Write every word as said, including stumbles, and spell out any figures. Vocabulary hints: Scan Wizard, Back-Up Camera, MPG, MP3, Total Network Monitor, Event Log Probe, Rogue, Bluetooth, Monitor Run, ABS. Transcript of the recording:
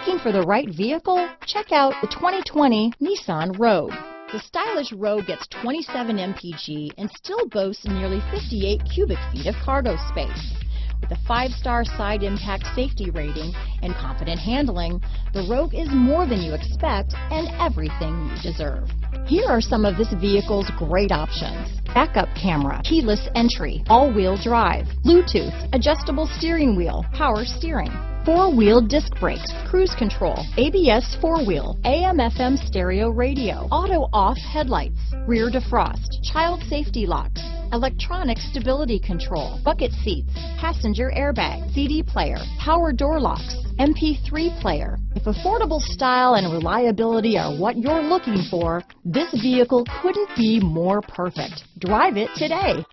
Looking for the right vehicle? Check out the twenty twenty Nissan Rogue. The stylish Rogue gets twenty-seven M P G and still boasts nearly fifty-eight cubic feet of cargo space. With a five-star side impact safety rating and confident handling, the Rogue is more than you expect and everything you deserve. Here are some of this vehicle's great options: backup camera, keyless entry, all-wheel drive, Bluetooth, adjustable steering wheel, power steering, four-wheel disc brakes, cruise control, A B S four-wheel, A M F M stereo radio, auto-off headlights, rear defrost, child safety locks, electronic stability control, bucket seats, passenger airbag, C D player, power door locks, M P three player. If affordable style and reliability are what you're looking for, this vehicle couldn't be more perfect. Drive it today.